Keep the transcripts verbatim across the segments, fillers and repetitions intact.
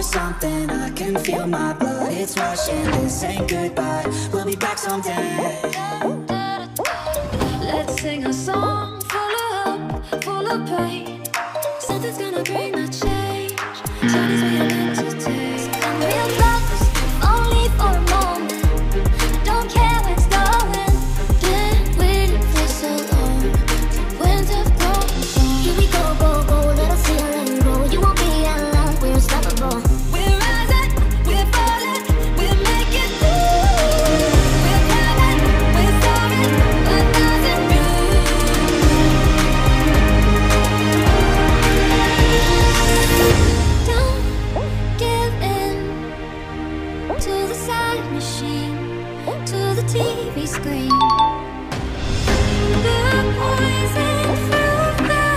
or something. I can feel my blood, it's rushing. This ain't goodbye, we'll be back someday. Let's sing a song full of hope, full of pain. Something's gonna bring the change. Something's what you're meant to taste. And real love is only for a moment. Don't care what's going. Been waiting for so long. The winds have broken through. Here we go, go, go, let us hear and grow. You won't be alone, we're unstoppable. T V screen. The poison. Exactly.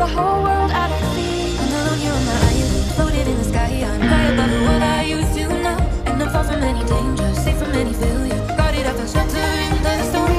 the whole world out at sea. And I don't hear my eyes, floated in the sky. I'm high above what I used to know, and I'm far from any danger, safe from any failure. Guarded up and sheltered in the storm.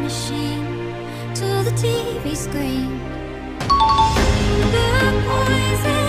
Machine to the T V screen. The poison.